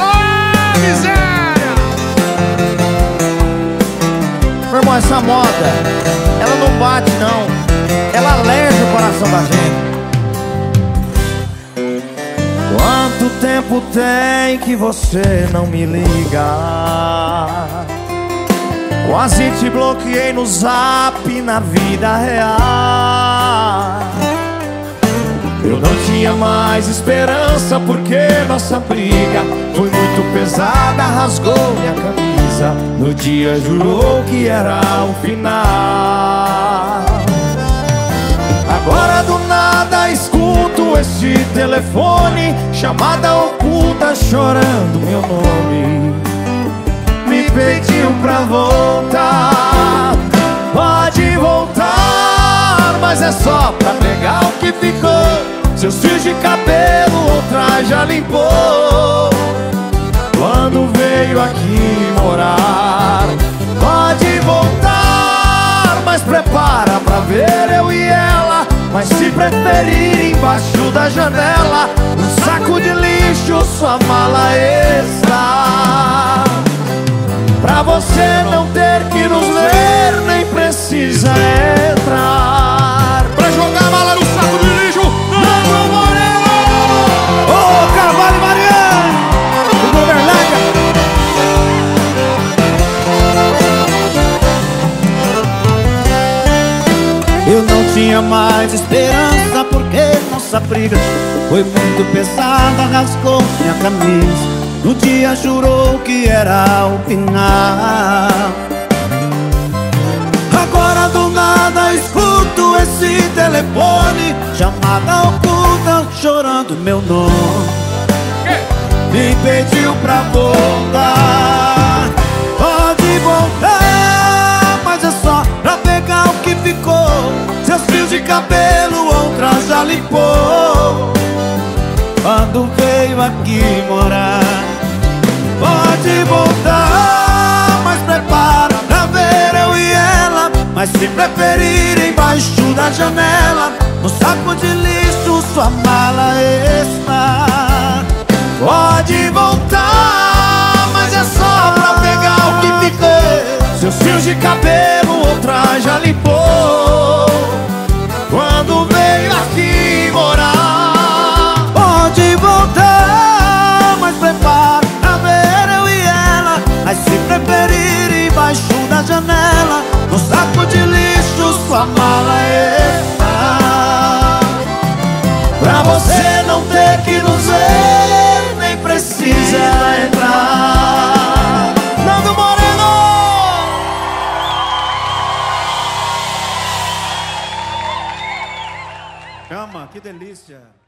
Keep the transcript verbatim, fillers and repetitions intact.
Oh, miséria! Meu irmão, essa moda, ela não bate não, ela aleja o coração da gente. Quanto tempo tem que você não me liga? Quase te bloqueei no zap na vida real. Eu não tinha mais esperança porque nossa briga foi muito pesada, rasgou minha camisa. No dia jurou que era o final. Agora do nada escuto esse telefone, chamada oculta chorando meu nome, pediu pra voltar. Pode voltar, mas é só pra pegar o que ficou. Seus fios de cabelo outra já limpou quando veio aqui morar. Pode voltar, mas prepara pra ver eu e ela. Mas se preferir embaixo da janela, um saco de lixo sua mala está. Pra você não ter que nos ver, nem precisa entrar. Pra jogar mala no saco de lixo, Nando Moreno! Ô, oh, Carvalho Mariano! O governante! Eu não tinha mais esperança porque nossa briga foi muito pesada, rasgou minha camisa. No dia jurou que era o final. Agora do nada escuto esse telefone, chamada oculta chorando meu nome, me pediu pra voltar. Pode voltar, mas é só pra pegar o que ficou. Seus fios de cabelo outra já limpou quando veio aqui morar. Pode voltar, mas prepara pra ver eu e ela. Mas se preferir embaixo da janela, no saco de lixo sua mala está. Pode voltar, mas é só pra pegar o que ficou. Seus fios de cabelo outra já limpou quando veio aqui morar. Pode voltar, mas prepara. Mas se preferir embaixo da janela, no saco de lixo sua mala está. Pra você não ter que nos ver, nem precisa entrar. Nando Moreno! Chama, que delícia!